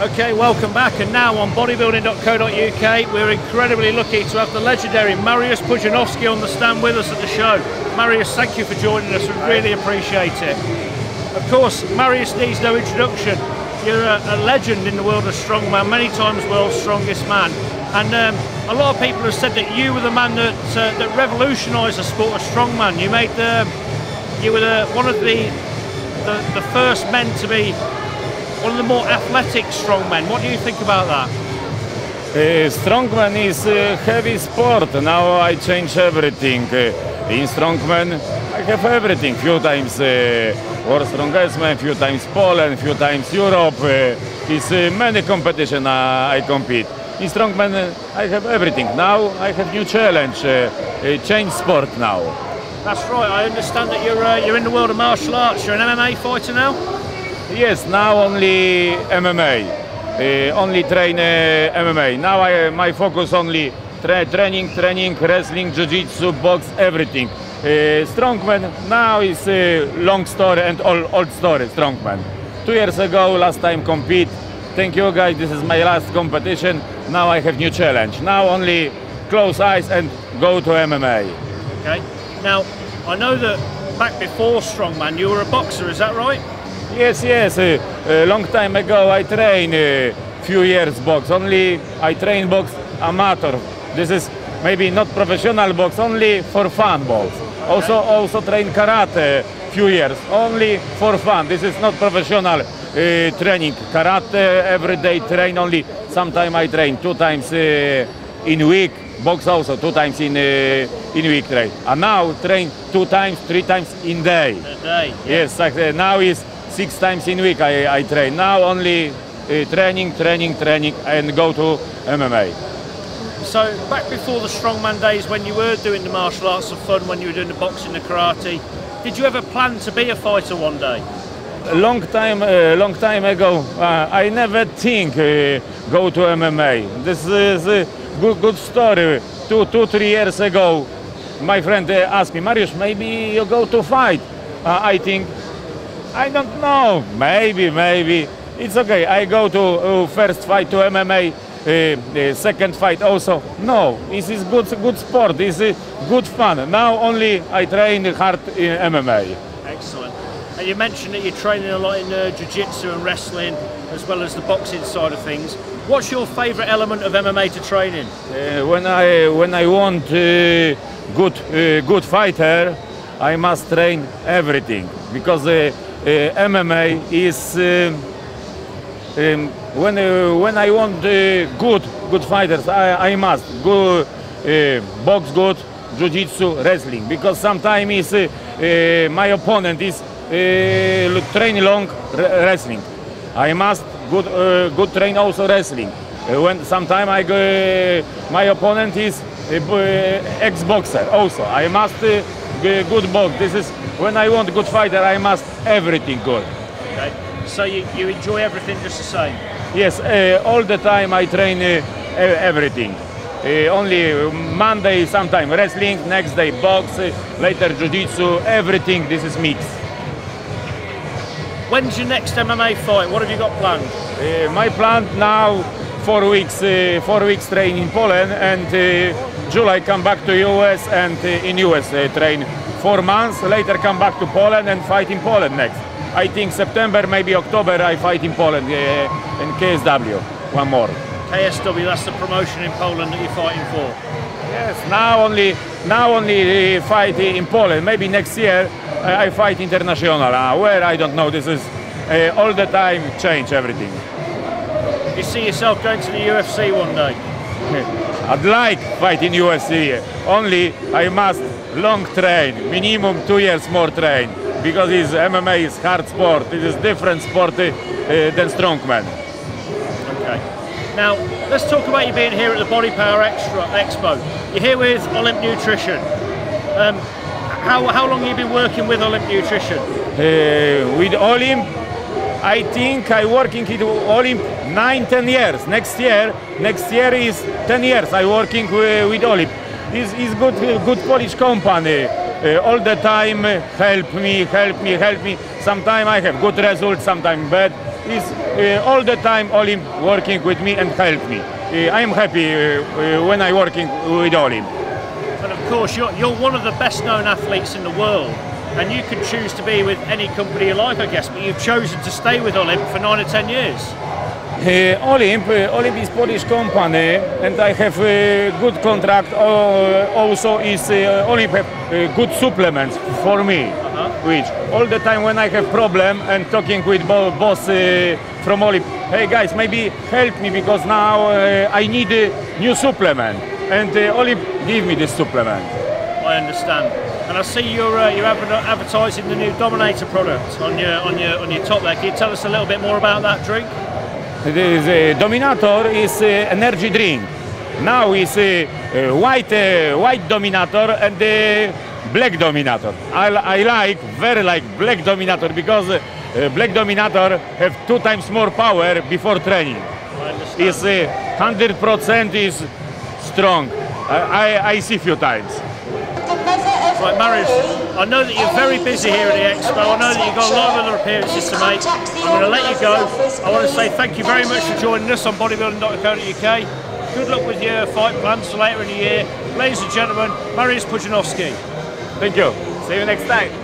Okay, welcome back, and now on bodybuilding.co.uk we're incredibly lucky to have the legendary Mariusz Pudzianowski on the stand with us at the show. Mariusz, thank you for joining us, we really appreciate it. Of course, Mariusz needs no introduction. You're a legend in the world of strongman, many times world's strongest man, and a lot of people have said that you were the man that, that revolutionised the sport of strongman. You made the, you were one of the first men to be one of the more athletic strongmen. What do you think about that? Strongman is a heavy sport. Now I change everything. In strongman, I have everything. Few times world strongest man, few times Poland, few times Europe. It's many competition I compete. In strongman, I have everything. Now I have new challenge. Change sport now. That's right. I understand that you're in the world of martial arts. You're an MMA fighter now. Yes, now only MMA, only train MMA. Now my focus only training, wrestling, jiu-jitsu, box, everything. Strongman now is a long story and old story, strongman. 2 years ago, last time compete. Thank you guys, this is my last competition. Now I have new challenge. Now only close eyes and go to MMA. Okay, now I know that back before strongman, you were a boxer, is that right? Yes, yes. A long time ago I trained a few years box. Only I train box amateur. This is maybe not professional box, only for fun box. Also train karate few years, only for fun. This is not professional training. Karate every day train only. Sometimes I train 2 times in week. Box also 2 times in week train. And now train 2 times, 3 times in day. A day. Yeah. Yes, like, now is 6 times in week I train. Now only training and go to MMA. So back before the strongman days, when you were doing the martial arts of fun, when you were doing the boxing, the karate, did you ever plan to be a fighter one day? A long time ago, I never think go to MMA. This is a good story. 2-3 years ago, my friend asked me, Mariusz, maybe you go to fight. I think, I don't know, maybe. It's okay, I go to first fight to MMA, second fight also. No, this is good sport, this is good fun. Now only I train hard in MMA. Excellent. And you mentioned that you're training a lot in jiu-jitsu and wrestling, as well as the boxing side of things. What's your favourite element of MMA to train in? When I want good fighter, I must train everything, because MMA is when I want good fighters, I must go box good, jiu-jitsu, wrestling, because sometimes my opponent is train long wrestling. I must good train also wrestling. When sometimes I go, my opponent is ex-boxer also. I must. Good box. This is when I want good fighter. I must everything good. Okay. So you enjoy everything just the same? Yes. All the time I train everything. Only Monday sometime wrestling, next day box, later jiu-jitsu. Everything. This is mix. When's your next MMA fight? What have you got planned? My plan now 4 weeks. 4 weeks train in Poland and. July come back to US and in US train 4 months, later come back to Poland and fight in Poland next. I think September, maybe October I fight in Poland in KSW, one more. KSW, that's the promotion in Poland that you're fighting for? Yes, now only fight in Poland, maybe next year I fight international, where I don't know, this is all the time change everything. You see yourself going to the UFC one day? I'd like fight in UFC, only I must long train, minimum 2 years more train, because this MMA is hard sport, it is different sport than strongman. Okay. Now, let's talk about you being here at the Body Power Extra Expo. You're here with Olimp Nutrition. How long have you been working with Olimp Nutrition? With Olimp, I think I working with Olimp 9-10 years. Next year is 10 years I working with Olimp. This is good Polish company. all the time, help me, help me, help me. Sometimes I have good results, sometimes bad. He's all the time Olimp working with me and help me. I'm happy when I'm working with Olimp. And of course, you're one of the best known athletes in the world. And you could choose to be with any company you like, I guess, but you've chosen to stay with Olimp for 9 or 10 years. Olimp is a Polish company, and I have a good contract. Also, Olimp have good supplements for me, which all the time when I have problem and talking with boss from Olimp, hey guys, maybe help me because now I need a new supplement, and Olimp give me this supplement. I understand. And I see you're advertising the new Dominator product on your top there. Can you tell us a little bit more about that drink? The Dominator is energy drink. Now it's white Dominator and the black Dominator. I very like black Dominator because black Dominator have 2 times more power before training. I understand. It's 100% is strong. I see few times. Right, Mariusz, I know that you're very busy here at the Expo. I know that you've got a lot of other appearances to make. I'm going to let you go. I want to say thank you very much for joining us on bodybuilding.co.uk. Good luck with your fight plans for later in the year. Ladies and gentlemen, Mariusz Pudzianowski. Thank you. See you next time.